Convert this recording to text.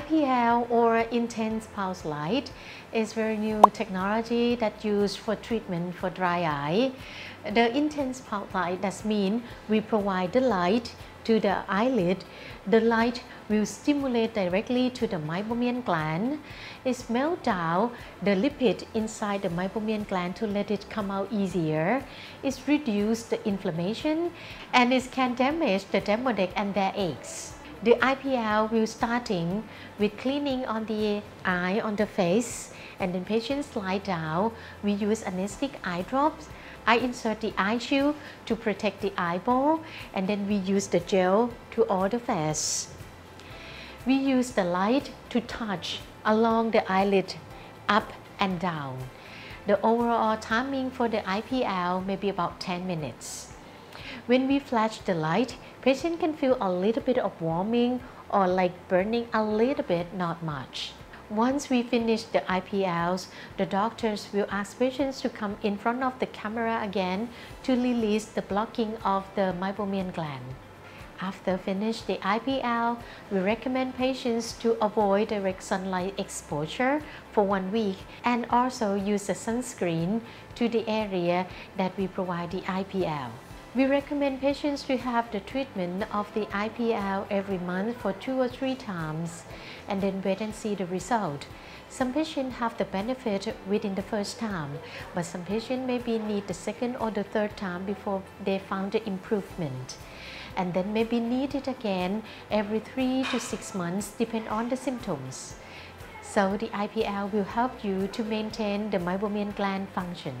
IPL or Intense Pulse Light is very new technology that used for treatment for dry eye. The Intense Pulse Light, that means we provide the light to the eyelid. The light will stimulate directly to the meibomian gland. It melts down the lipid inside the meibomian gland to let it come out easier. It reduces the inflammation and it can damage the demodex and their eggs. The IPL will starting with cleaning on the eye, on the face, and then patients lie down. We use anesthetic eye drops. I insert the eye shield to protect the eyeball, and then we use the gel to all the face. We use the light to touch along the eyelid up and down. The overall timing for the IPL may be about 10 minutes. When we flash the light, patient can feel a little bit of warming or like burning a little bit, not much. Once we finish the IPLs, the doctors will ask patients to come in front of the camera again to release the blocking of the meibomian gland. After finish the IPL, we recommend patients to avoid direct sunlight exposure for 1 week and also use a sunscreen to the area that we provide the IPL. We recommend patients to have the treatment of the IPL every month for 2 or 3 times and then wait and see the result. Some patients have the benefit within the first time, but some patients maybe need the second or the third time before they found the improvement. And then maybe need it again every 3 to 6 months, depending on the symptoms. So the IPL will help you to maintain the meibomian gland function.